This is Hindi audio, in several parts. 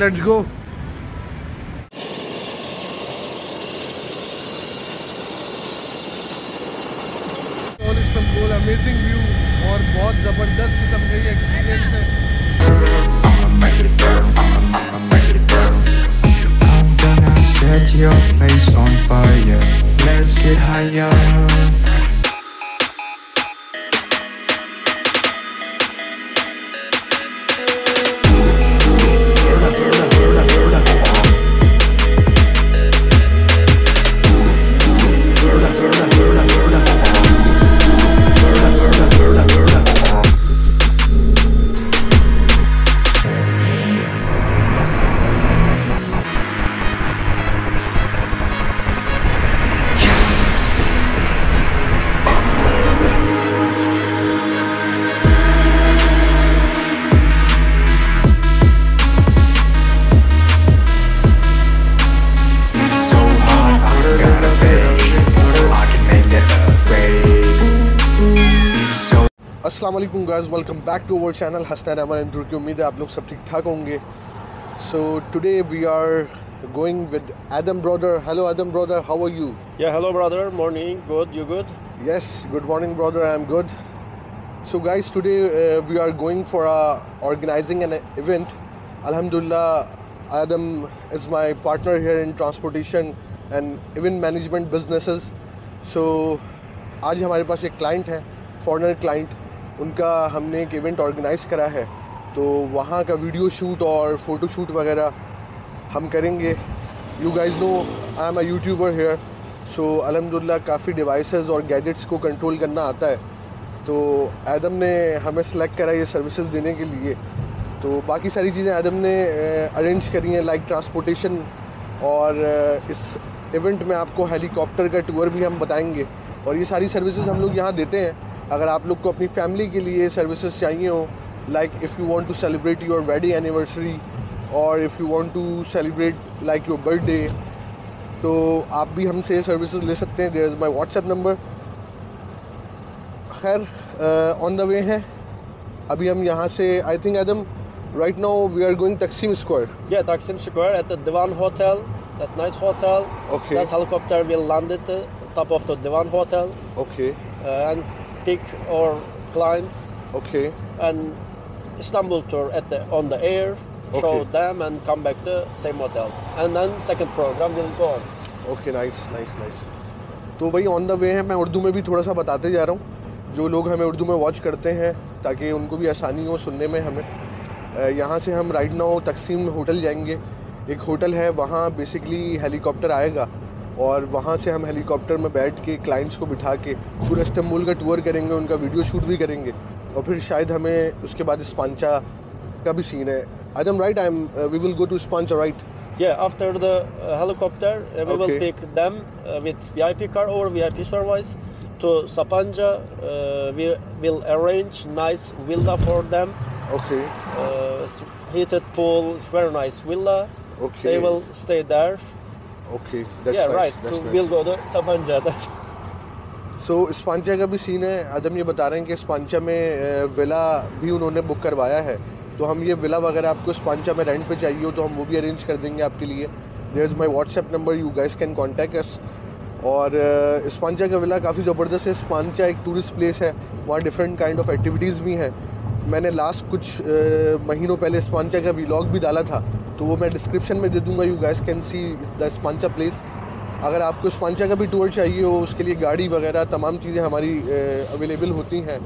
Let's go. Istanbul amazing view और बहुत ज़बरदस्त किस्म का ये एक्सपीरियंस है। Assalamualaikum guys, welcome back to our channel Hasnain aimon। की उम्मीद है आप लोग सब ठीक ठाक होंगे। So today we are going with Adam brother। Hello Adam brother, how are you? Yeah, hello brother, morning, good, you good? Yes, good morning brother, I am good। So guys, today we are going for organizing an event। Alhamdulillah, Adam is my partner here in transportation and event management businesses। So आज हमारे पास एक client है, foreigner client। उनका हमने एक इवेंट ऑर्गेनाइज़ करा है, तो वहाँ का वीडियो शूट और फ़ोटो शूट वगैरह हम करेंगे। You guys know I am a YouTuber here, so अल्हम्दुलिल्लाह काफ़ी डिवाइसेस और गैजेट्स को कंट्रोल करना आता है, तो एडम ने हमें सेलेक्ट करा ये सर्विसेज देने के लिए। तो बाकी सारी चीज़ें एडम ने अरेंज करी हैं, लाइक ट्रांसपोर्टेशन। और इस इवेंट में आपको हेलीकॉप्टर का टूर भी हम बताएँगे, और ये सारी सर्विसेज हम लोग यहाँ देते हैं। अगर आप लोग को अपनी फैमिली के लिए सर्विसेज चाहिए हो, like if you want to celebrate your wedding anniversary और if you want to celebrate like your birthday, तो आप भी हमसे ये सर्विसेज ले सकते हैं। There is my WhatsApp number. खैर, ऑन द वे हैं अभी हम यहाँ से। I think Adam right now we are going Taksim square. या Taksim square at the Divan hotel. That's nice hotel. Okay, that's helicopter will land eight the top of the Divan hotel. Okay, and take our clients, okay, and Istanbul tour at the on the air, okay, show them and come back to same hotel, and then second program will go on. Okay, nice। तो भाई on the way है। मैं उर्दू में भी थोड़ा सा बताते जा रहा हूँ, जो लोग हमें उर्दू में वॉच करते हैं, ताकि उनको भी आसानी हो सुनने में। हमें यहाँ से हम राइट नाउ तकसीम होटल जाएंगे। एक होटल है, वहाँ बेसिकली हेलीकॉप्टर आएगा और वहाँ से हम हेलीकॉप्टर में बैठ के क्लाइंट्स को बिठा के पूरा इस्तांबुल का टूर करेंगे, उनका वीडियो शूट भी करेंगे, और फिर शायद हमें उसके बाद स्पांचा का भी सीन है। Adam right, I am we will go to Sapanca right? या after the helicopter we will take them with VIP car और VIP service to Sapanca। We will arrange nice villa for them. Okay, heated pool, very nice villa. Okay, they will stay there. Okay, that's right, that's nice. Will go to Sapanca। That's so Sapanca का भी सीन है। आदम ये बता रहे हैं कि Sapanca में विला भी उन्होंने बुक करवाया है, तो हम ये विला वगैरह आपको Sapanca में रेंट पे चाहिए हो तो हम वो भी अरेंज कर देंगे आपके लिए। There is my WhatsApp number, you guys can contact us. और Sapanca का विला काफ़ी ज़बरदस्त है। Sapanca एक टूरिस्ट प्लेस है, वहाँ डिफरेंट काइंड ऑफ एक्टिविटीज़ भी हैं। मैंने लास्ट कुछ महीनों पहले Sapanca का व्लॉग भी डाला था, तो वो मैं डिस्क्रिप्शन में दे दूँगा। You guys can see the Sapanca place. अगर आपको Sapanca का भी टूर चाहिए हो, उसके लिए गाड़ी वगैरह तमाम चीज़ें हमारी अवेलेबल होती हैं।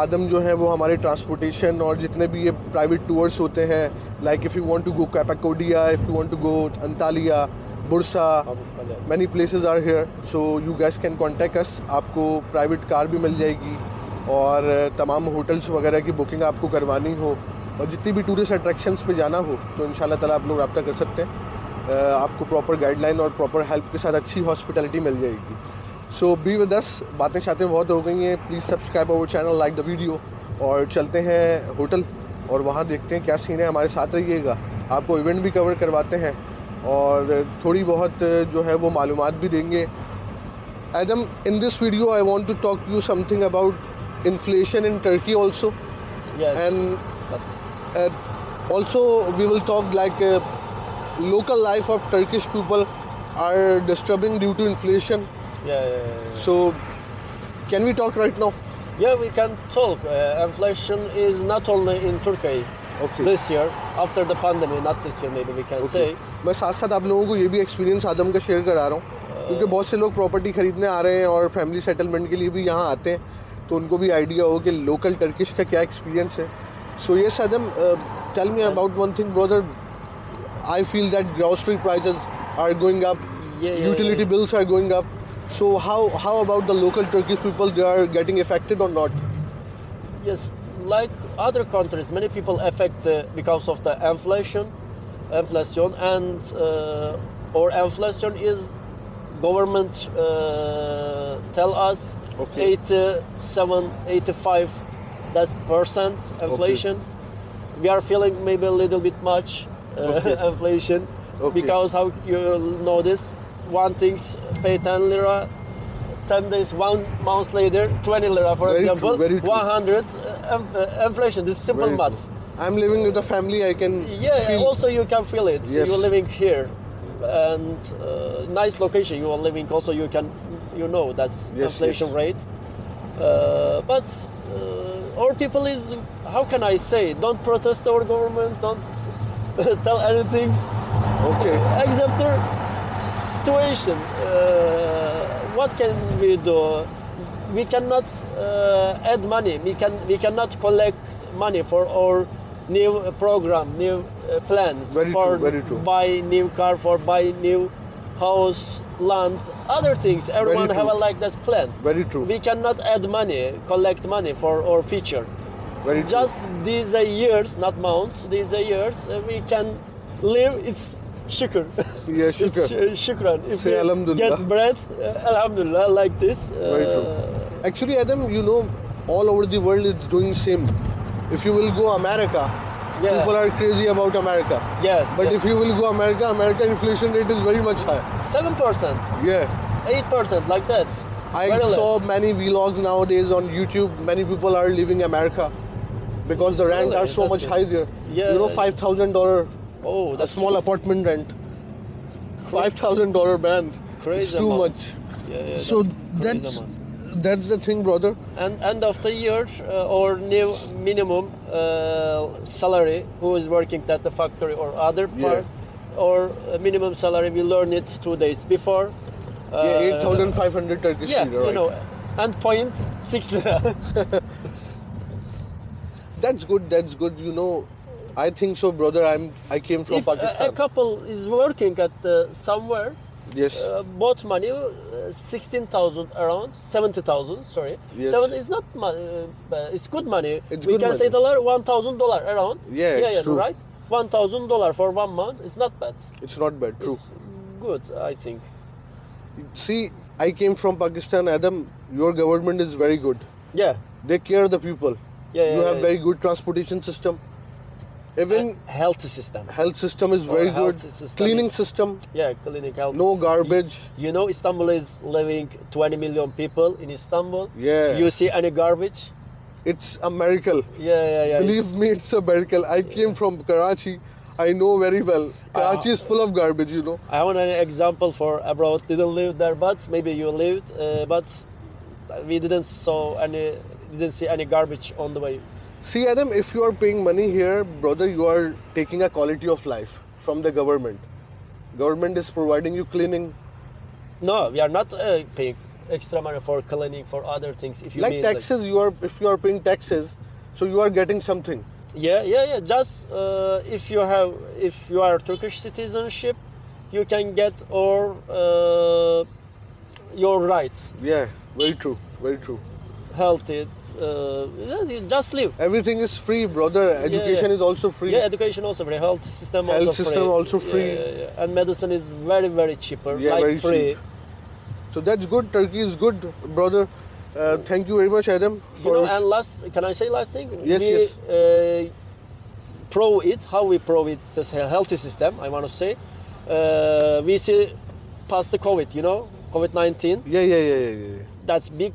आदम जो है वो हमारे ट्रांसपोर्टेशन और जितने भी ये प्राइवेट टूर्स होते हैं, like if you want to go Cappadocia, if you want to go Antalya, Bursa, many places are here, so you guys can contact us. आपको प्राइवेट कार भी मिल जाएगी, और तमाम होटल्स वगैरह की बुकिंग आपको करवानी हो और जितनी भी टूरिस्ट अट्रैक्शंस पे जाना हो, तो इंशाल्लाह ताला आप लोग रब्ता कर सकते हैं। आपको प्रॉपर गाइडलाइन और प्रॉपर हेल्प के साथ अच्छी हॉस्पिटलिटी मिल जाएगी। So be with us. बातें शातें बहुत हो गई हैं। Please subscribe our channel, like the video, और चलते हैं होटल और वहाँ देखते हैं क्या सीन है। हमारे साथ रहिएगा, आपको इवेंट भी कवर करवाते हैं और थोड़ी बहुत जो है वो मालूमात भी देंगे। Adam, in this video I want to talk you something about inflation in Turkey also. And Also, we will talk like local life of Turkish people are disturbing due to inflation. Yeah. So, can we talk right now? Yeah, we can talk. Inflation is not only in Turkey. Okay. This year, after the pandemic, not this year maybe we can say. मैं साथ-साथ आप लोगों को ये भी experience आदम का share करा रहा हूँ, क्योंकि बहुत से लोग property खरीदने आ रहे हैं और family settlement के लिए भी यहाँ आते हैं, तो उनको भी idea हो कि local Turkish का क्या experience है. So yes, Adam, tell me about one thing, brother. I feel that grocery prices are going up, utility bills are going up. So how about the local Turkish people? They are getting affected or not? Yes. Like other countries, many people affect because of the inflation, and or inflation is government tell us 87-85% inflation. We are feeling maybe a little bit much inflation because how you know this? One things pay 10 lira. 10 days, 1 month later, 20 lira for example, 100 inflation. This is simple maths. I'm living with a family, I can feel. Also you can feel it. Yes. You're living here and nice location you are living, also you can, you know, that's inflation rate. But our people is, how can I say, don't protest our government, don't tell anything. Okay. Except their situation. What can we do? We cannot add money. We cannot collect money for our new program, new plans. Very true. Buy new car, for buy new house, land, other things. Everyone have a like that plan. Very true. We cannot add money, collect money for our future. Very true. Just these years, not months. These years we can live. It's shukr. Yeah, shukran. If say alhamdulillah. Get bread, alhamdulillah, like this. Very true. Actually, Adam, you know, all over the world it's doing same. If you will go America, people are crazy about America. Yes. But if you will go America inflation rate is very much high. 7%. Yeah. 8%, like that. I saw many vlogs nowadays on YouTube. Many people are leaving America because the rent are so much high there. Yeah. You know, $5,000. Oh, that's a small apartment rent. $5,000 band. Crazy. It's too much. Yeah, so that's the thing, brother. And end of the year or new minimum salary, who is working at the factory or other part, or minimum salary, we learn it 2 days before. 8,500 Turkish lira. Yeah, you know, and 0.6 lira. That's good. You know. I think so, brother. I came from Pakistan. A couple is working at somewhere. Yes. Bought money, 16,000 around, 70,000. Sorry. Yes. Seven is not money. It's good money. We can say dollar, $1,000 around. Yeah, true. Right. $1,000 for 1 month. It's not bad. It's not bad. True. It's good, I think. See, I came from Pakistan, Adam. Your government is very good. Yeah. They care the people. Yeah. You have very good transportation system. Even health system is very good. Cleaning system. Yeah, cleaning health. No garbage. You know, Istanbul is living 20 million people in Istanbul. Yeah. You see any garbage? It's a miracle. Yeah. Believe me, it's a miracle. I came from Karachi. I know very well. Karachi is full of garbage, you know. I want an example for abroad. Didn't live there, but maybe you lived. But we didn't see any garbage on the way. See, Adam, if you are paying money here, brother, you are taking a quality of life from the government. Government is providing you cleaning. No, we are not paying extra money for cleaning, for other things. If you like mean, taxes, like, if you are paying taxes, so you are getting something. Yeah. Just if you are Turkish citizenship, you can get your rights. Yeah, very true. Healthy. Just live. Everything is free, brother. Education is also free. Yeah, education also free. Health system also free. Yeah. And medicine is very, very cheaper. Yeah, like very free. Cheap. So that's good. Turkey is good, brother. Thank you very much, Adam. And last, can I say last thing? Yes. How we prove it, this healthy system, I want to say. We see past the COVID, you know, COVID-19. Yeah. That's big.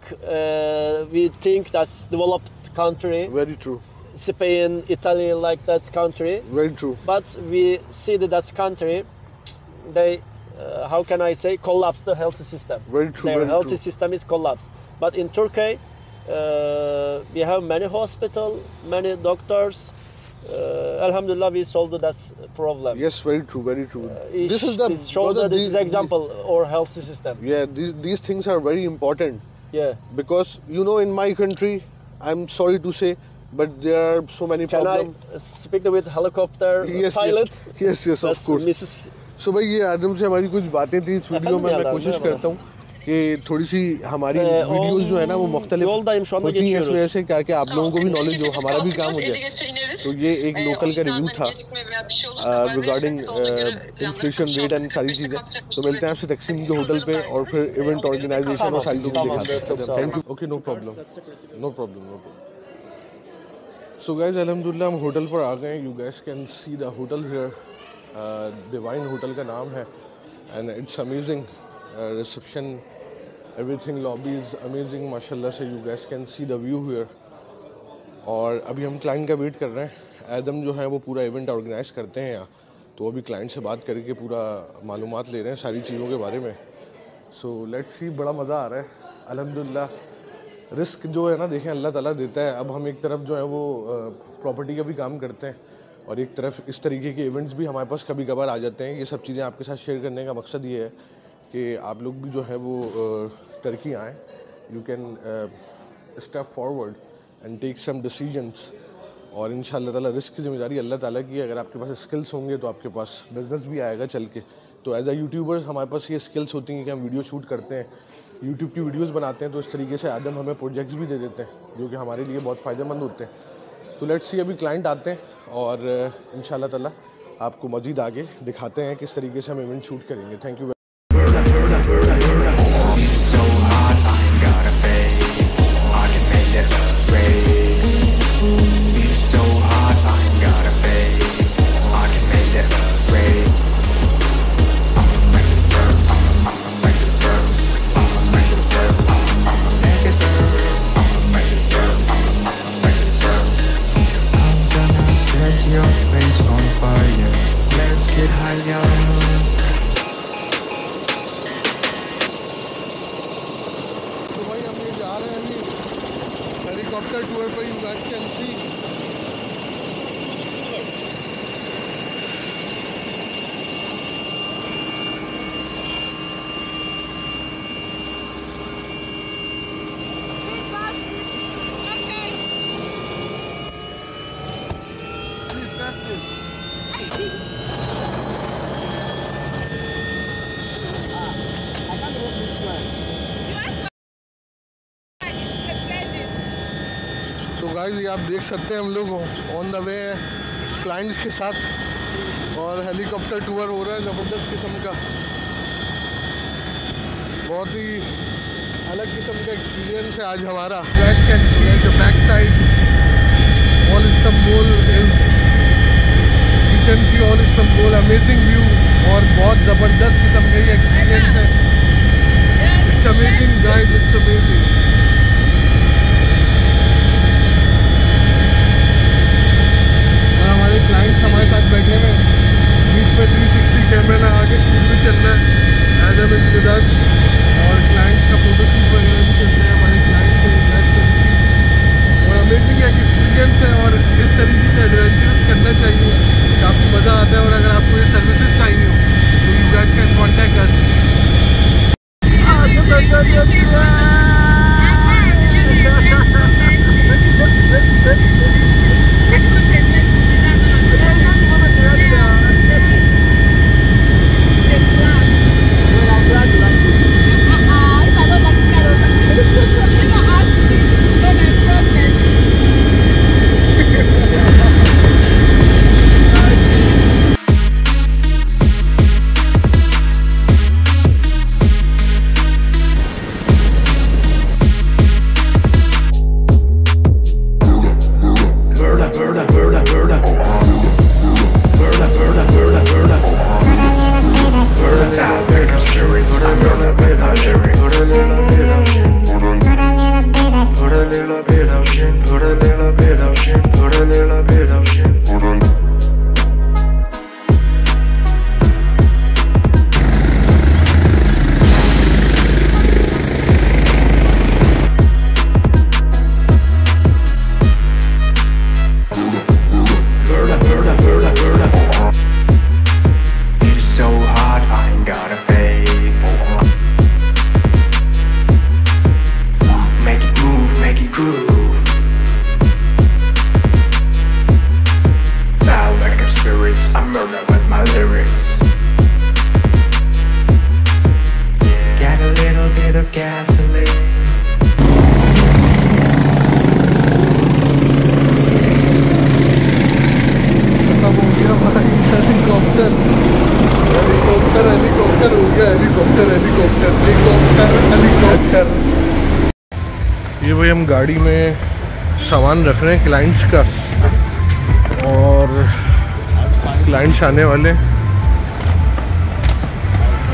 We think that's developed country. Very true. Spain, Italy, like that country. Very true. But we see that country, they, how can I say, collapse the health system. Very true. Their health system is collapsed. But in Turkey, we have many hospitals, many doctors. Alhamdulillah, we solved that problem. Yes, very true, very true. This is the example or health system. Yeah, these things are very important. Yeah. Because you know, in my country, I'm sorry to say, but there are so many problems. Can I speak with helicopter pilot? Yes, yes, of course. Mrs. So भाई ये आदम से हमारी कुछ बातें थी इस वीडियो में. मैं कोशिश करता हूँ कि थोड़ी सी हमारी वीडियोस जो है ना वो मुख्तलिफ होती हैं इस वजह से क्या कि आप लोगों को भी नॉलेज हो, हमारा भी काम हो जाए. तो ये एक लोकल का रिव्यू था रिगार्डिंग इन्फ्लेशन रेट एंड सारी चीज़ें. तो मिलते हैं आपसे तकसीम के होटल पे और फिर इवेंट ऑर्गेनाइजेशन और सारी लोगों को. Thank you. Okay, no problem, no problem, no problem. So guys अलहमदुलिल्लाह हम होटल पर आ गए. You guys can see the hotel here. Divine hotel का नाम है and it's amazing. Reception everything lobby is amazing mashallah. So you guys can see the view here. और अभी हम क्लाइंट का वेट कर रहे हैं. एडम जो है वो पूरा इवेंट ऑर्गेनाइज करते हैं यहाँ. तो अभी क्लाइंट से बात करके पूरा मालूमात ले रहे हैं सारी चीज़ों के बारे में. सो लेट्स सी, बड़ा मज़ा आ रहा है अल्हम्दुलिल्लाह. रिस्क जो है ना देखें अल्लाह ताला देता है. अब हम एक तरफ जो है वो प्रॉपर्टी का भी काम करते हैं और एक तरफ इस तरीके के इवेंट्स भी हमारे पास कभी कभार आ जाते हैं. ये सब चीज़ें आपके साथ शेयर करने का मकसद ये है कि आप लोग भी जो है वो टर्की आएँ. You can step forward and take some decisions. और इंशाअल्लाह ताला रिस्क की ज़िम्मेदारी अल्लाह ताला की. अगर आपके पास स्किल्स होंगे तो आपके पास बिज़नेस भी आएगा चल के. तो एज अ यूट्यूबर्स हमारे पास ये स्किल्स होती हैं कि हम वीडियो शूट करते हैं, यूट्यूब की वीडियोस बनाते हैं. तो इस तरीके से आदम हमें प्रोजेक्ट्स भी दे देते हैं जो कि हमारे लिए बहुत फ़ायदेमंद होते हैं. तो लेट्स सी अभी क्लाइंट आते हैं और इंशाअल्लाह ताला आपको मज़ीद आगे दिखाते हैं किस तरीके से हम इवेंट शूट करेंगे. Thank you. ये आप देख सकते हैं हम लोग ऑन द वे क्लाइंट्स के साथ और हेलीकॉप्टर टूर हो रहा है ज़बरदस्त किस्म का. बहुत ही अलग किस्म का एक्सपीरियंस है आज हमारा. Guys can see the back side all Istanbul is, you can see all Istanbul. Amazing view और बहुत ज़बरदस्त किस्म का ये एक्सपीरियंस है. It's amazing guys, it's amazing. Clients हमारे साथ बैठे हैं. बीच में 360 कैमरा लगा के शूट भी चल रहा है. एडम इज विद अस और क्लाइंट्स का फोटो शूट वगैरह भी चल रहा है. हमारे क्लाइंट्स से इंटरेस्ट करती और अमेजिंग एक्सपीरियंस है. और इस तरीके के एडवेंचर्स करना चाहिए, काफ़ी मज़ा आता है. और अगर आपको ये सर्विसेज चाहिए हो तो you guys can contact us. Sapanca with my lyrics. Got a little bit of gasoline. ये भाई हम गाड़ी में सामान रख रहे हैं क्लाइंट्स का, और क्लाइंट्स आने वाले,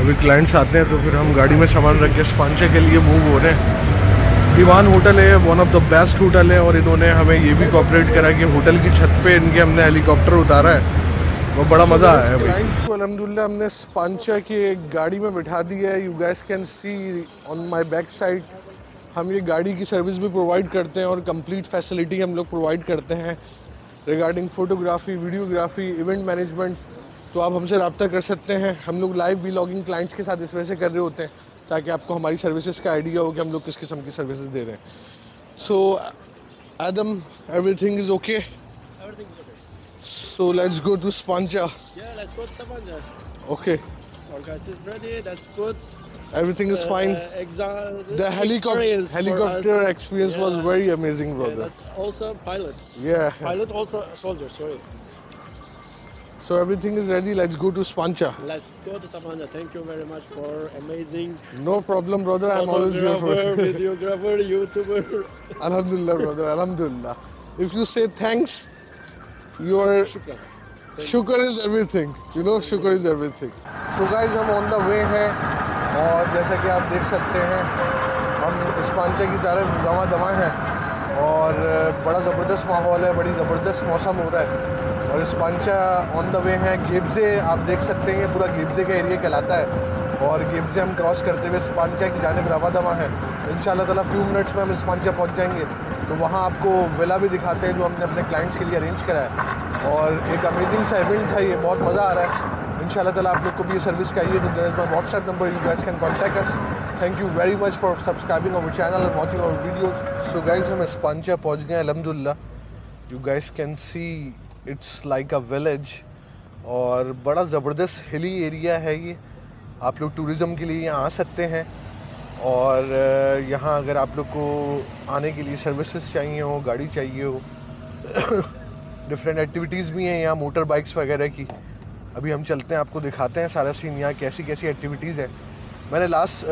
अभी क्लाइंट्स आते हैं तो फिर हम गाड़ी में सामान रख के स्पांचे के लिए मूव हो रहे हैं। दीवान होटल है, one of the best hotel है, और इन्होंने हमें ये भी कॉपरेट करा कि होटल की छत पे इनके हमने हेलीकॉप्टर उतारा है, वो बड़ा मज़ा आया है। अल्हम्दुलिल्लाह हमने स्पांचा की एक गाड़ी में बिठा दी है। You guys can see on my back side हम ये गाड़ी की सर्विस भी प्रोवाइड करते हैं और कंप्लीट फैसिलिटी हम लोग प्रोवाइड करते हैं regarding photography, videography, event management. तो आप हमसे रब्ता कर सकते हैं। हम लोग लाइव व्लॉगिंग क्लाइंट्स के साथ इस वजह से कर रहे होते हैं ताकि आपको हमारी सर्विसेज का आइडिया हो कि हम लोग किस किस्म की सर्विसेज दे रहे हैं। So Adam, everything is okay? So let's go to Sapanca. Yeah, let's go to Sapanca. Okay. Podcast is ready. That's good. Everything is fine. The helicopter experience was very amazing, brother. Yeah, that's also pilots. Yeah. Pilot also soldiers. Sorry. So everything is ready. Let's go to Sapanca. Let's go to Sapanca. Thank you very much for amazing. No problem, brother. I'm always here for you. Videographer, YouTuber. Alhamdulillah, brother. Alhamdulillah. If you say thanks. Your sugar is everything, you know, sugar is everything. So guys, हम on the way हैं और जैसा कि आप देख सकते हैं हम Sapanca की तरफ दवा दवा हैं और बड़ा ज़बरदस्त माहौल है, बड़ी ज़बरदस्त मौसम हो रहा है। और Sapanca on the way है। गिब्जे आप देख सकते हैं, ये पूरा गिब्जे का एरिया कहलाता है और गिब्जे हम क्रॉस करते हुए Sapanca की जानिब रवा दवा है। इंशाल्लाह ताला फ्यू मिनट्स में हम Sapanca पहुँच जाएंगे। तो वहाँ आपको विला भी दिखाते हैं जो हमने अपने क्लाइंट्स के लिए अरेंज करा है, और एक अमेजिंग सा इवेंट था ये, बहुत मज़ा आ रहा है। इंशाल्लाह ताला आप लोग को भी ये सर्विस चाहिए तो there is my WhatsApp number, you guys can contact us. Thank you very much for subscribing our channel and watching our videos. So guys हम Sapanca पहुँच गए अल्हम्दुलिल्लाह। You guys can see it's like a village, और बड़ा ज़बरदस्त हिली एरिया है ये। आप लोग टूरिज़म के लिए यहाँ आ सकते हैं, और यहाँ अगर आप लोग को आने के लिए सर्विसेज चाहिए हो, गाड़ी चाहिए हो, डिफरेंट एक्टिविटीज़ भी हैं यहाँ, मोटर बाइक्स वगैरह की। अभी हम चलते हैं, आपको दिखाते हैं सारा सीन यहाँ, कैसी कैसी एक्टिविटीज़ हैं। मैंने लास्ट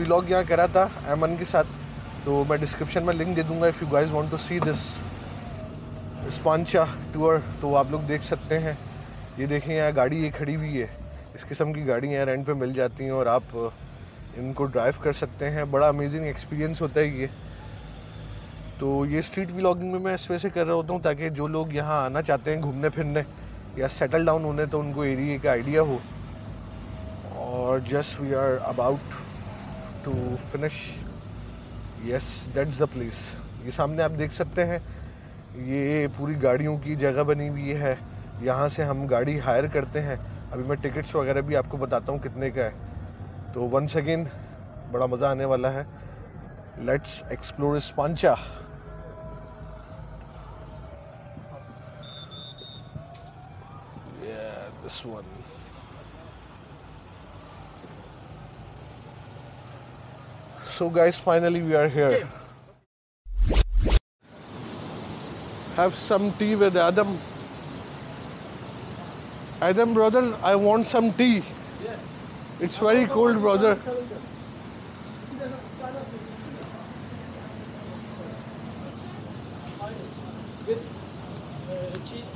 व्लॉग यहाँ करा था अमन के साथ, तो मैं डिस्क्रिप्शन में लिंक दे दूँगा। If you guys want to see this Sapanca tour, तो आप लोग देख सकते हैं। ये देखें, यहाँ गाड़ी ये खड़ी हुई है, इस किस्म की गाड़ियाँ रेंट पे मिल जाती हैं और आप इनको ड्राइव कर सकते हैं। बड़ा अमेजिंग एक्सपीरियंस होता है ये। तो ये स्ट्रीट व्लॉगिंग में मैं इस वजह से कर रहा होता हूँ ताकि जो लोग यहाँ आना चाहते हैं घूमने फिरने या सेटल डाउन होने, तो उनको एरिया का आइडिया हो। और just we are about to finish, yes that's the place. ये सामने आप देख सकते हैं, ये पूरी गाड़ियों की जगह बनी हुई है, यहाँ से हम गाड़ी हायर करते हैं। अभी मैं टिकट्स वगैरह भी आपको बताता हूँ कितने का है। तो वंस अगेन बड़ा मज़ा आने वाला है। Let's explore Sapanca। Yeah, this one. So guys, finally we are here. Okay. Have some tea with Adam. Adam, brother, I want some tea. Yeah. It's very cold, brother. With cheese.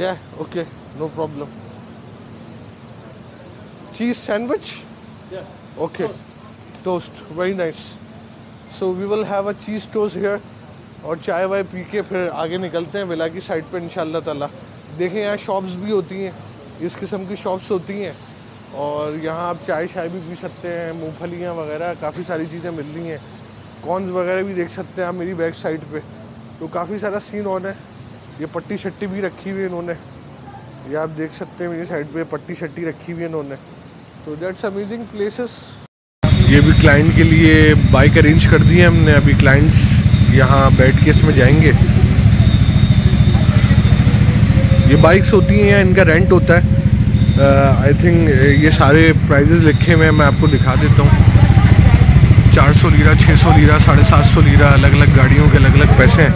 Yeah, okay, no problem. Cheese sandwich? Yeah. Okay. Toast. Very nice. So we will have a cheese toast here और चाय वाय पी के फिर आगे निकलते हैं विला की साइड पे इंशाल्लाह ताला। देखें यहाँ शॉप्स भी होती हैं, इस किस्म की शॉप्स होती हैं, और यहाँ आप चाय शाय भी पी सकते हैं, मूँगफलियाँ वगैरह काफ़ी सारी चीज़ें मिल रही हैं, कॉर्नस वगैरह भी देख सकते हैं आप मेरी बैक साइड पे। तो काफ़ी सारा सीन ऑन है। ये पट्टी शट्टी भी रखी हुई है इन्होंने, ये आप देख सकते हैं मेरी साइड पर पट्टी शट्टी रखी हुई है इन्होंने। तो दैट्स अमेजिंग प्लेसेस। ये भी क्लाइंट के लिए बाइक अरेंज कर दी है हमने। अभी क्लाइंट्स यहाँ बैठ के इसमें जाएँगे। ये बाइक्स होती हैं या इनका रेंट होता है। आई थिंक ये सारे प्राइजेस लिखे हुए हैं, मैं आपको दिखा देता हूँ। 400 लीरा, 600 लीरा, 750 लीरा, अलग अलग गाड़ियों के अलग अलग पैसे हैं।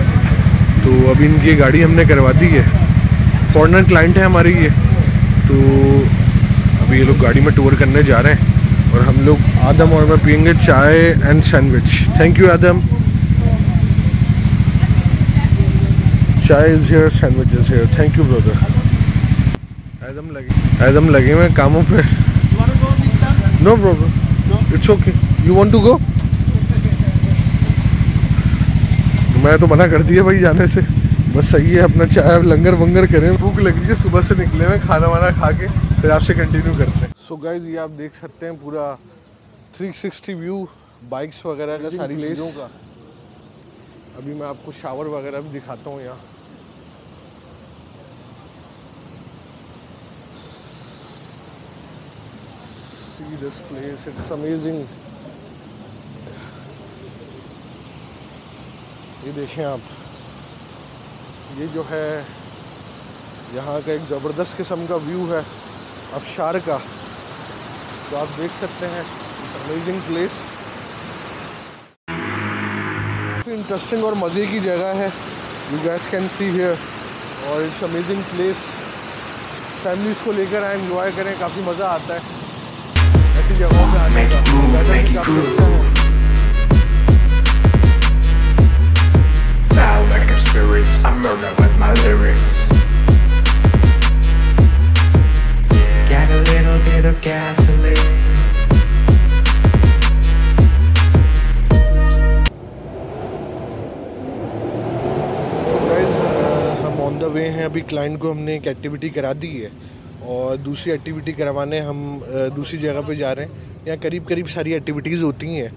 तो अभी इनकी गाड़ी हमने करवा दी है, फॉरेनर क्लाइंट है हमारे ये। तो अभी ये लोग गाड़ी में टूर करने जा रहे हैं और हम लोग आदम और मैं पियेंगे चाय and sandwich. Thank you Adam. Chai is here, sandwich is here. Thank you brother. Adam लगे मैं कामों पे। No problem, it's okay. You want to go? मैं तो मना कर दिया भाई जाने से। बस सही है, अपना चाय लंगर वंगर करें। भूख लग रही है, सुबह से निकले हुए, खाना वाना खा के फिर आपसे कंटिन्यू करते हैं। सो गाइस, ये आप देख सकते हैं पूरा 360 व्यू बाइक्स वगैरह का, सारी चीज़ों का। अभी मैं आपको शावर वगैरह भी दिखाता हूँ। यहाँ See this place, it's amazing. ये देखें आप, ये जो है यहाँ का एक ज़बरदस्त किस्म का व्यू है अफशार का। तो आप देख सकते हैं, इट्स अमेजिंग प्लेस। काफ़ी इंटरेस्टिंग और मज़े की जगह है, you guys can see here. और इट्स अमेजिंग प्लेस, फैमिलीज़ को लेकर आए, एंजॉय करें, काफ़ी मज़ा आता है जगहों पे आने का। हम ऑन द वे हैं। अभी क्लाइंट को हमने एक एक्टिविटी करा दी है और दूसरी एक्टिविटी करवाने हम दूसरी जगह पे जा रहे हैं। यहाँ करीब करीब सारी एक्टिविटीज़ होती हैं।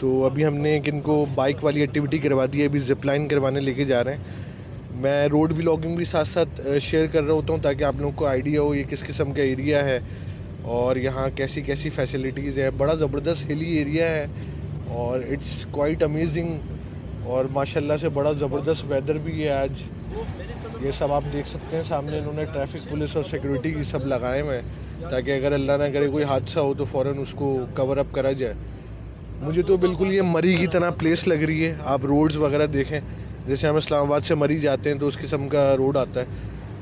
तो अभी हमने एक इनको बाइक वाली एक्टिविटी करवा दी है, अभी जिपलाइन करवाने लेके जा रहे हैं। मैं रोड व्लॉगिंग भी साथ साथ शेयर कर रहा होता हूँ ताकि आप लोगों को आइडिया हो ये किस किस्म का एरिया है और यहाँ कैसी कैसी फैसिलिटीज़ है। बड़ा ज़बरदस्त हिली एरिया है और इट्स क्वाइट अमेजिंग। और माशाल्लाह से बड़ा ज़बरदस्त वेदर भी है आज। ये सब आप देख सकते हैं सामने, इन्होंने ट्रैफिक पुलिस और सिक्योरिटी ये सब लगाए हुए हैं ताकि अगर अल्लाह ना करे कोई हादसा हो तो फ़ौरन उसको कवर अप करा जाए। मुझे तो बिल्कुल ये मरी की तरह प्लेस लग रही है। आप रोड्स वगैरह देखें, जैसे हम इस्लामाबाद से मरी जाते हैं तो उस किस्म का रोड आता है।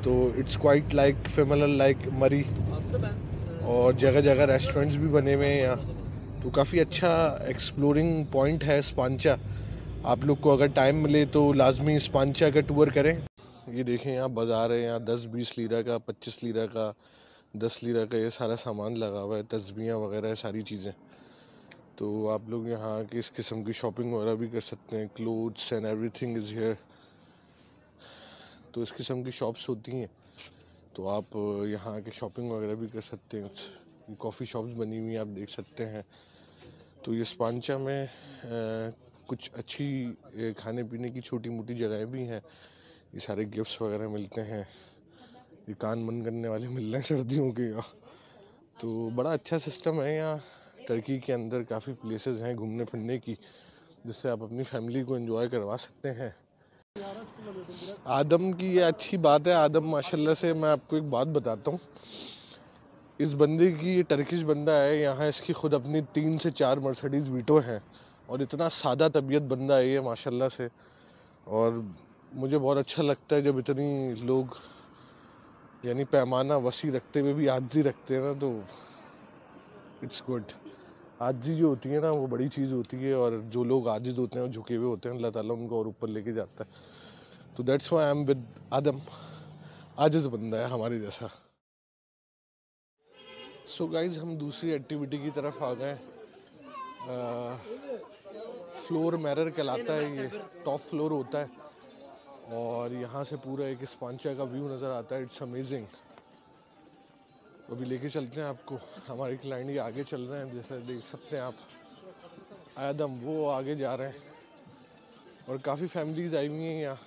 तो it's quite like familiar like Murree. और जगह जगह रेस्टोरेंट्स भी बने हुए हैं यहाँ। तो काफ़ी अच्छा एक्सप्लोरिंग पॉइंट है स्पांचा। आप लोग को अगर टाइम मिले तो लाजमी स्पांचा का टूर करें। ये देखें यहाँ बाज़ार है, यहाँ 10-20 लीरा का, 25 लीरा का, 10 लीरा का ये सारा सामान लगा हुआ है, तस्बीहां वगैरह सारी चीज़ें। तो आप लोग यहाँ की इस किस्म की शॉपिंग वगैरह भी कर सकते हैं। Clothes and everything is here. तो इस किस्म की शॉप्स होती हैं, तो आप यहाँ के शॉपिंग वगैरह भी कर सकते हैं। कॉफ़ी शॉप्स बनी हुई हैं, आप देख सकते हैं। तो ये स्पांचा में कुछ अच्छी खाने पीने की छोटी मोटी जगहें भी हैं। ये सारे गिफ्ट्स वगैरह मिलते हैं, ये कान मन करने वाले मिल रहे हैं सर्दियों के यहाँ। तो बड़ा अच्छा सिस्टम है यहाँ टर्की के अंदर। काफ़ी प्लेसेस हैं घूमने फिरने की जिससे आप अपनी फैमिली को एंजॉय करवा सकते हैं। आदम की ये अच्छी बात है, आदम माशाल्लाह से, मैं आपको एक बात बताता हूँ, इस बंदे की, ये टर्किश बंदा है, यहाँ इसकी खुद अपनी 3 से 4 मर्सिडीज वीटो हैं और इतना सादा तबीयत बंदा है ये माशाल्लाह से। और मुझे बहुत अच्छा लगता है जब इतनी लोग यानी पैमाना वसी रखते हुए भी आजी रखते हैं ना, तो इट्स गुड। आजी जो होती है ना वो बड़ी चीज़ होती है और जो लोग आजिज होते हैं और झुके हुए होते हैं अल्लाह ताला उनको और ऊपर लेके जाता है। तो that's why I am with Adam. आजिज बंदा है हमारे जैसा। सो गाइज, हम दूसरी एक्टिविटी की तरफ आ गए। फ्लोर मिरर कहलाता है ये, टॉप फ्लोर होता है और यहाँ से पूरा एक स्पांचा का व्यू नज़र आता है। It's amazing. अभी लेके चलते हैं आपको। हमारे क्लाइंट ये आगे चल रहे हैं, जैसे देख सकते हैं आप, आदम वो आगे जा रहे हैं। और काफ़ी फैमिलीज़ आई हुई हैं यहाँ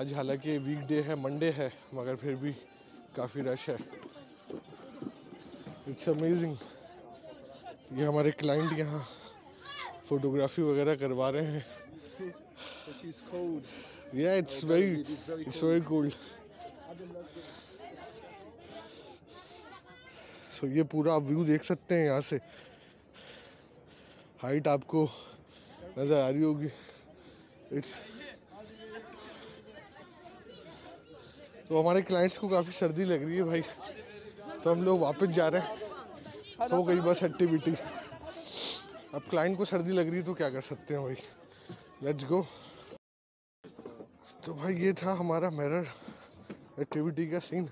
आज। हालांकि वीक डे है, मंडे है, मगर फिर भी काफ़ी रश है। It's amazing. ये हमारे क्लाइंट यहाँ फ़ोटोग्राफी वगैरह करवा रहे हैं। Yeah, it's very cold. सो ये पूरा आप व्यू देख सकते हैं यहाँ से, हाइट आपको नज़र आ रही होगी। तो हमारे क्लाइंट्स को काफ़ी सर्दी लग रही है भाई, तो हम लोग वापस जा रहे हैं। हो गई बस एक्टिविटी, अब क्लाइंट को सर्दी लग रही है तो क्या कर सकते हैं भाई, लेट्स गो। तो भाई ये था हमारा मिरर एक्टिविटी का सीन।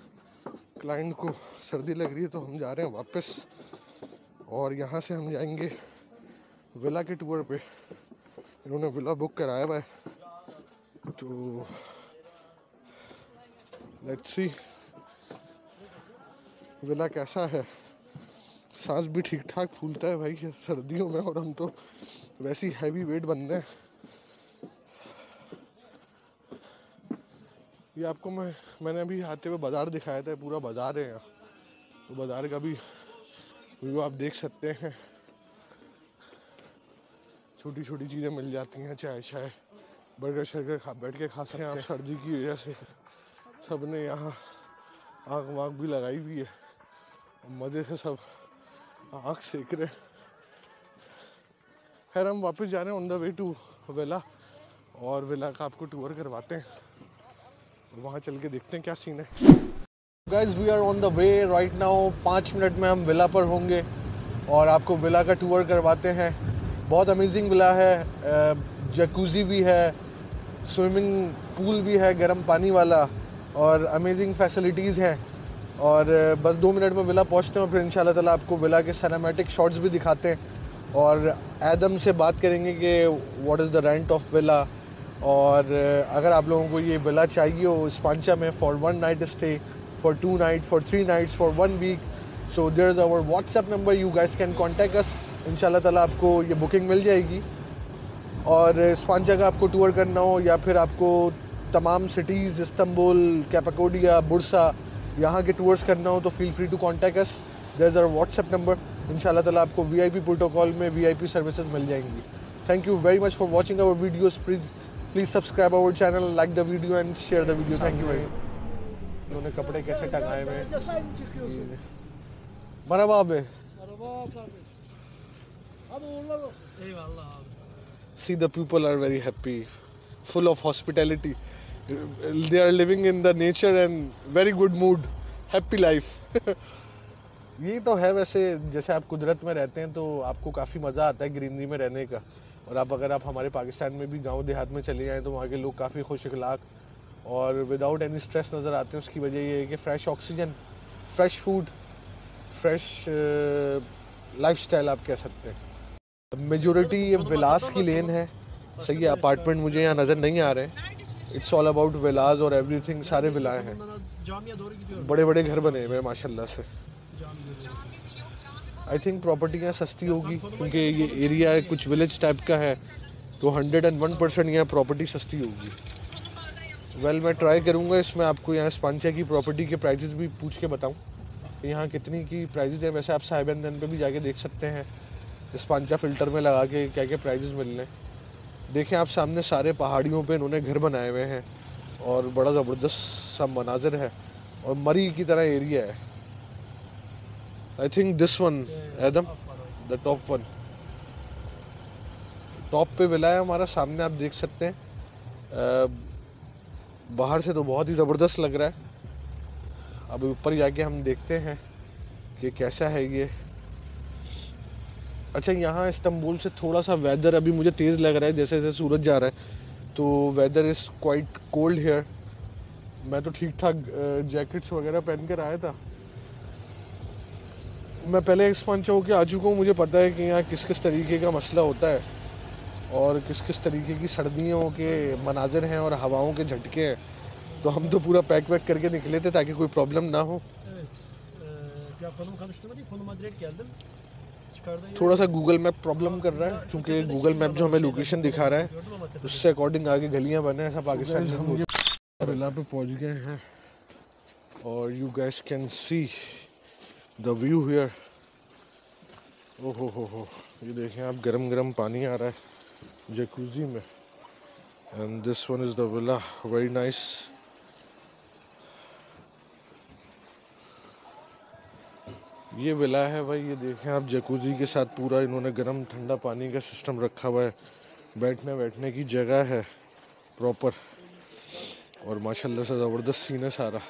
क्लाइंट को सर्दी लग रही है तो हम जा रहे हैं वापस, और यहाँ से हम जाएंगे विला के टूर पे। इन्होंने विला बुक कराया हुआ है, तो लेट्स सी विला कैसा है। सांस भी ठीक ठाक फूलता है भाई सर्दियों में, और हम तो वैसे ही हैवी वेट बंदे हैं। ये आपको मैंने अभी आते हुए बाज़ार दिखाया था, पूरा बाज़ार है यहाँ, तो बाज़ार का भी व्यू आप देख सकते हैं। छोटी छोटी चीज़ें मिल जाती हैं, चाय शाय बर्गर शर्गर खा बैठ के खा सकते हैं आप। सर्दी की वजह से सब ने यहाँ आग वाग भी लगाई हुई है, मज़े से सब आग सेक रहे हैं। खैर हम वापस जा रहे हैं on the way to villa, और विला का आपको टूर करवाते हैं, वहाँ चल के देखते हैं क्या सीन है। Guys we are on the way right now, 5 minute में हम विला पर होंगे और आपको विला का टूर करवाते हैं। बहुत अमेजिंग विला है, जकूजी भी है, स्विमिंग पूल भी है गर्म पानी वाला, और अमेजिंग फैसिलिटीज़ हैं। और बस 2 मिनट में विला पहुंचते हैं, और फिर इंशाल्लाह ताला आपको विला के सिनेमैटिक शॉट्स भी दिखाते हैं, और एडम से बात करेंगे कि what is the rent of villa. और अगर आप लोगों को ये विला चाहिए हो स्पांचा में, for 1 night stay, for 2 night, for 3 nights, for 1 week, so there is our WhatsApp number, you guys can contact us. इंशाल्लाह ताला आपको ये बुकिंग मिल जाएगी। और स्पांचा का आपको टूर करना हो, या फिर आपको तमाम सिटीज़ इस्तांबुल, कैपाडोसिया, बुर्सा, यहाँ के टूर्स करना हो तो feel free to contact us, there is our WhatsApp number. इंशाल्लाह ताला आपको VIP प्रोटोकॉल में VIP सर्विसेज मिल जाएंगी। Thank you very much for watching our videos, please subscribe our channel, like the video and share the video. Thank you very much. उन्होंने कपड़े कैसे टंगाए हुए, मरहबा बे, see the people are very happy, full of hospitality, they are living in the nature and very good mood, happy life। ये तो है वैसे, जैसे आप कुदरत में रहते हैं तो आपको काफ़ी मज़ा आता है ग्रीनरी में रहने का। और आप अगर आप हमारे पाकिस्तान में भी गांव देहात में चले जाएँ तो वहाँ के लोग काफ़ी खुश अखलाक और विदाउट एनी स्ट्रेस नज़र आते हैं। उसकी वजह ये है कि fresh oxygen, fresh food, fresh lifestyle आप कह सकते हैं। मेजोरिटी ये विलास की लेन है, सही है, अपार्टमेंट मुझे यहाँ नज़र नहीं आ रहे हैं। इट्स ऑल अबाउट विलास और एवरीथिंग, सारे विलाएं हैं, बड़े बड़े घर बने हुए माशाल्लाह से। आई थिंक प्रॉपर्टियाँ सस्ती होगी क्योंकि ये एरिया कुछ विलेज टाइप का है, तो 101% यहाँ प्रॉपर्टी सस्ती होगी। वेल मैं ट्राई करूँगा इसमें आपको यहाँ स्पांचा की प्रॉपर्टी के प्राइजेज़ भी पूछ के बताऊँ यहाँ कितनी की प्राइजेज़ हैं। वैसे आप साहिबिnden पे भी जाके देख सकते हैं, स्पांचा फ़िल्टर में लगा के क्या क्या प्राइजेज़ मिल रहे हैं। देखें आप सामने सारे पहाड़ियों पे इन्होंने घर बनाए हुए हैं, और बड़ा ज़बरदस्त सा मनाजिर है, और मरी की तरह एरिया है। I think this one Adam, the top one, top पे विला है हमारा, सामने आप देख सकते हैं। बाहर से तो बहुत ही ज़बरदस्त लग रहा है, अभी ऊपर जाके हम देखते हैं कि कैसा है ये। अच्छा यहाँ इस्तांबुल से थोड़ा सा वेदर अभी मुझे तेज़ लग रहा है, जैसे जैसे सूरज जा रहा है तो weather is quite cold here. मैं तो ठीक ठाक जैकेट्स वगैरह पहन कर आया था। मैं पहले एक्सपांचा होके आ चुका हूँ, मुझे पता है कि यहाँ किस किस तरीके का मसला होता है, और किस किस तरीके की सर्दियों के मनाजिर हैं और हवाओं के झटके हैं। तो हम तो पूरा पैक वैक करके निकले थे ताकि कोई प्रॉब्लम ना हो। थोड़ा सा गूगल मैप प्रॉब्लम कर रहा है, क्योंकि गूगल मैप जो हमें लोकेशन दिखा रहा है उससे अकॉर्डिंग आगे गलियां बने हैं। सब पाकिस्तान में विला पे पहुंच गए हैं, और you guys can see the view here. ओहो हो, ये देखें आप, गरम गरम पानी आ रहा है जकूजी में। And this one is the villa, very nice. ये विला है भाई, ये देखें आप, जकूजी के साथ पूरा इन्होंने गर्म ठंडा पानी का सिस्टम रखा हुआ है, बैठने बैठने की जगह है प्रॉपर, और माशाल्लाह से ज़बरदस्त सीन है सारा।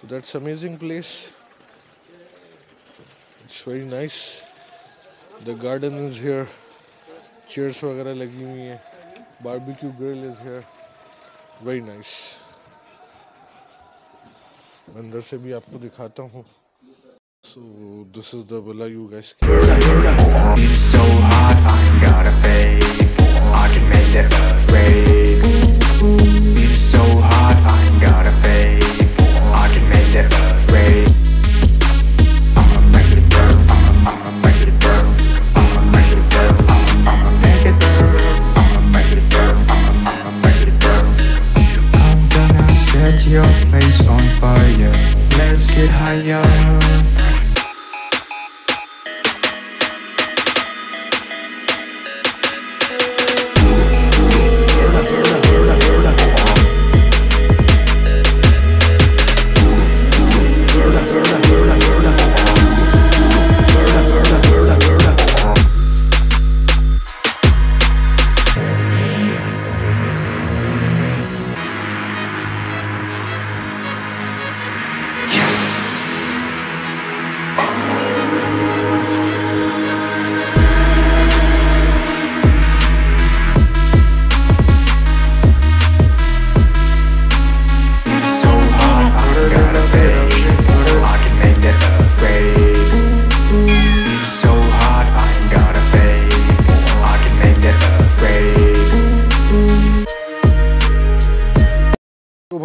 So that's amazing place. It's very nice. The garden is here. Chairs वगैरह लगी हुई हैं. Barbecue grill is here. Very nice. अंदर से भी आपको दिखाता हूँ. So this is the villa you guys can. Your place on fire, let's get higher.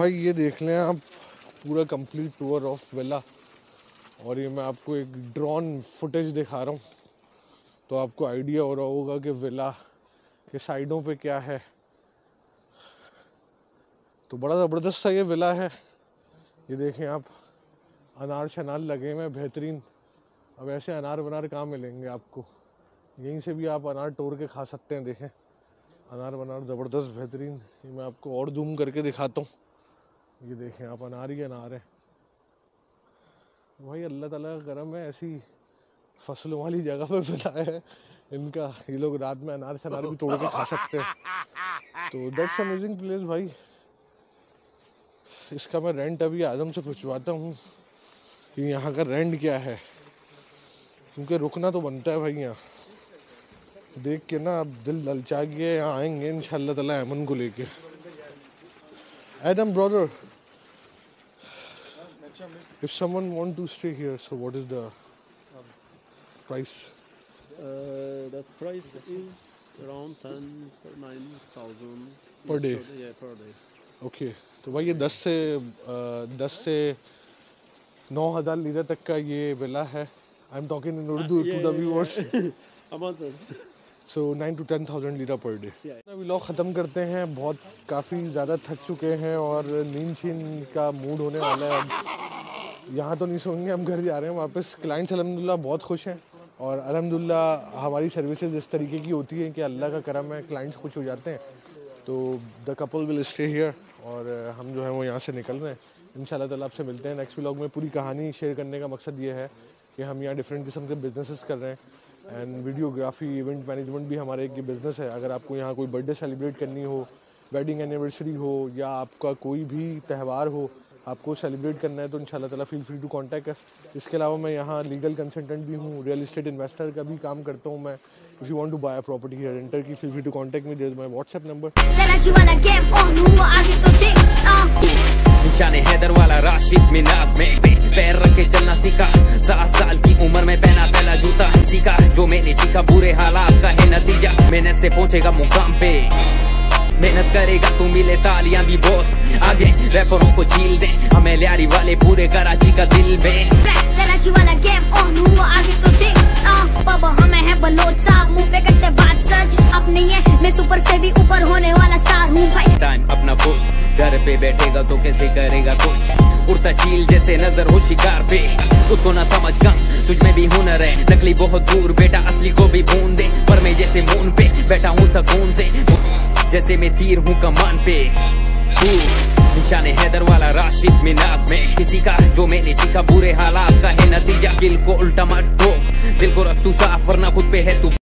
भाई ये देख लें आप पूरा कंप्लीट टूर ऑफ विला, और ये मैं आपको एक ड्रोन फुटेज दिखा रहा हूँ, तो आपको आइडिया हो रहा होगा कि विला के साइडों पे क्या है। तो बड़ा ज़बरदस्त सा ये विला है, ये देखें आप, अनार शनार लगे हुए हैं बेहतरीन। अब ऐसे अनार वनार कहाँ मिलेंगे आपको, यहीं से भी आप अनार तोड़ के खा सकते हैं। देखें अनार वनार ज़बरदस्त बेहतरीन, ये मैं आपको और जूम करके दिखाता हूँ। ये देखें आप, अनार ही अनार है भाई, अल्लाह ताला का करम है, ऐसी फसलों वाली जगह पे विला है इनका, ये लोग रात में अनार शनार भी तोड़ के खा सकते हैं। तो दैट्स अमेजिंग प्लेस भाई। इसका मैं रेंट अभी आदम से पूछवाता हूँ कि यहाँ का रेंट क्या है, क्योंकि रुकना तो बनता है भाई यहाँ। देख के ना अब दिल ललचा गया, यहाँ आएंगे इंशाल्लाह ताला ऐमन को लेके। Adam, brother, if someone want to stay here, so what is the price? The price is around 9,000 per day. Yeah, per day. Okay. तो भाई ये 10 से 9,000 लीटर तक का ये विला है। I'm talking in Urdu to the viewers. Aman sir. So 9 to 10,000 litre per day. अभी लोग ख़त्म करते हैं, बहुत काफ़ी ज़्यादा थक चुके हैं और नींद छीन का मूड होने वाला है। अब यहाँ तो नहीं सोएंगे, हम घर जा रहे हैं वापस। क्लाइंट्स अलहमदिल्ला बहुत खुश हैं, और अलहमदिल्ला हमारी सर्विसेज इस तरीके की होती हैं कि अल्लाह का करम है, क्लाइंट्स खुश हो जाते हैं। तो the couple will stay here, और हम जो है वो यहाँ से निकल रहे हैं। इंशाल्लाह ताला आपसे मिलते हैं नेक्स्ट व्लॉग में। पूरी कहानी शेयर करने का मकसद ये है कि हम यहाँ डिफरेंट किस्म के बिजनेसेस कर रहे हैं, एंड वीडियोग्राफी इवेंट मैनेजमेंट भी हमारे एक बिज़नेस है। अगर आपको यहाँ कोई बर्थडे सेलिब्रेट करनी हो, वेडिंग एनिवर्सरी हो, या आपका कोई भी त्यौहार हो आपको सेलिब्रेट करना है, तो इंशाल्लाह ताला feel free to contact us. इसके अलावा मैं यहाँ लीगल कंसल्टेंट भी हूँ, रियल इस्टेट इन्वेस्टर का भी काम करता हूँ मैं। If you want to buy a property here, renter की feel free to contact me, there is my WhatsApp number. पैर रख के चलना सीखा, 7 साल की उम्र में पहना पहला जूता सीखा, जो मैंने सीखा बुरे हालात का है नतीजा, मेहनत से पहुंचेगा मुकाम पे, मेहनत करेगा तू मिले तालियां भी बहुत, आगे रैपरों को झील दे, हमें लियारी वाले पूरे कराची का दिल में, कराची वाला गेम ऑन हुआ आगे तो देख, बाबा हमें है बलोच साहब मुँह पे करते बात सर, अपने ये मैं सुपर से भी ऊपर होने वाला स्टार हूँ भाई, टाइम अपना फुल, घर पे बैठेगा तो कैसे करेगा कुछ, उड़ता चील जैसे नजर हो शिकार पे, उसको ना समझ कम तुझमें भी हुनर है, नकली बहुत दूर बेटा असली को भी भून दे, पर मैं जैसे मून पे बैठा हूँ सकून से, जैसे मैं तीर हूँ कमान पे। निशाने हैदर वाला राशिद मिनाज में किसी का जो मैंने सीखा बुरे हालात का है नतीजा, दिल को उल्टा मत ठोक, दिल को रख तू साफ वरना खुद पे है तू।